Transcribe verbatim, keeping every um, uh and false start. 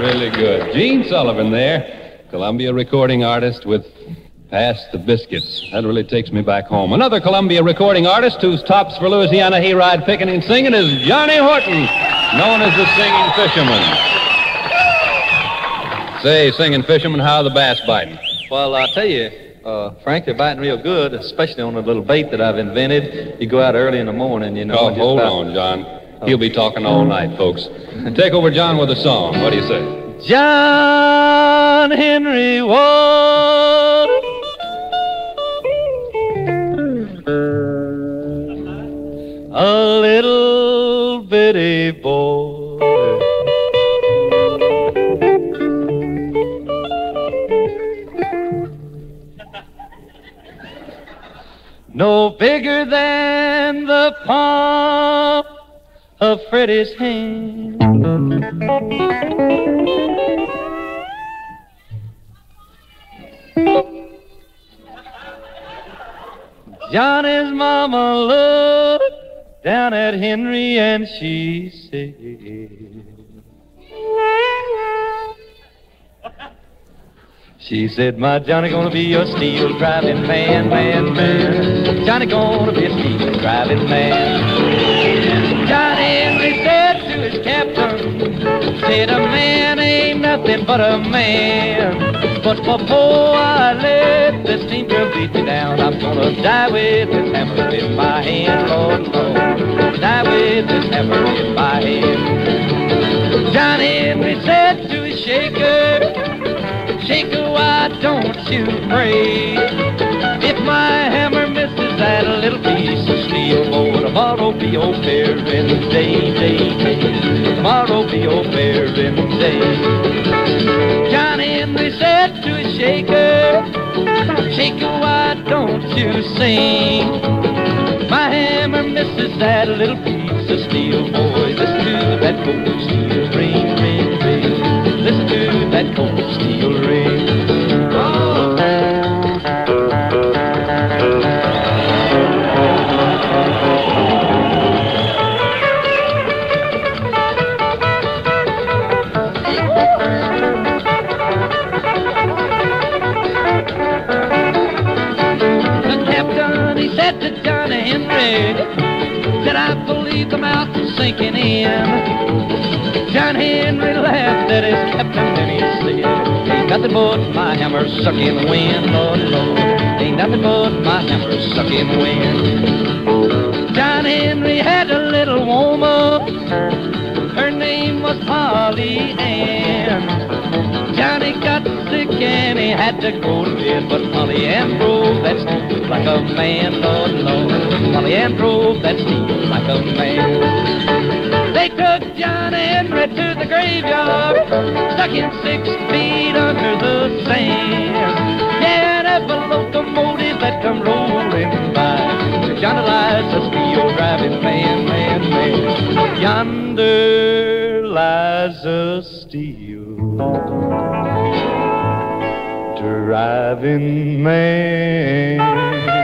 Really good. Gene Sullivan there, Columbia recording artist with Pass the Biscuits. That really takes me back home. Another Columbia recording artist who's tops for Louisiana Hayride picking and singing is Johnny Horton, known as the Singing Fisherman. Say, Singing Fisherman, how are the bass biting? Well, I'll tell you, uh, Frank, they're biting real good, especially on the little bait that I've invented. You go out early in the morning, you know. Oh, just hold about... on, John. He'll be talking all night, folks. Take over, John, with a song. What do you say? John Henry Ward. A little bitty boy, no bigger than the palm of Freddie's hand. Johnny's mama looked down at Henry and she said, she said, my Johnny gonna be a steel driving man, man, man. Johnny gonna be a steel driving man. Johnny Henry said to his captain, said a man ain't nothing but a man. But before I let the steam girl beat me down, I'm gonna die with this hammer in my hand, Lord, Lord. Die with this hammer in my hand. Johnny Henry said to his shaker, shaker, why don't you pray? If my hammer misses that little piece of steel, oh, tomorrow be your fair and day, day, day. Tomorrow be your fair and day. Johnny Henry said to his shaker, shaker, why don't you sing? My hammer misses that little piece of steel, boy. Listen to that cold steel ring, ring, ring. Listen to that cold steel ring. Sinking in. John Henry laughed at his captain and he said, ain't nothing but my hammer sucking wind, Lord, Lord. Ain't nothing but my hammer sucking wind. John Henry had a little woman, her name was Polly Ann. Johnny got sick and he had to go to bed, but Polly Ann drove that steel like a man, Lord, Lord. Polly Ann drove that steel like a man. They took Johnny Henry to the graveyard, stuck him six feet under the sand. Yeah, and every locomotive that come rolling by, Johnny lies a steel driving man, man, man. Yonder lies a steel driving man.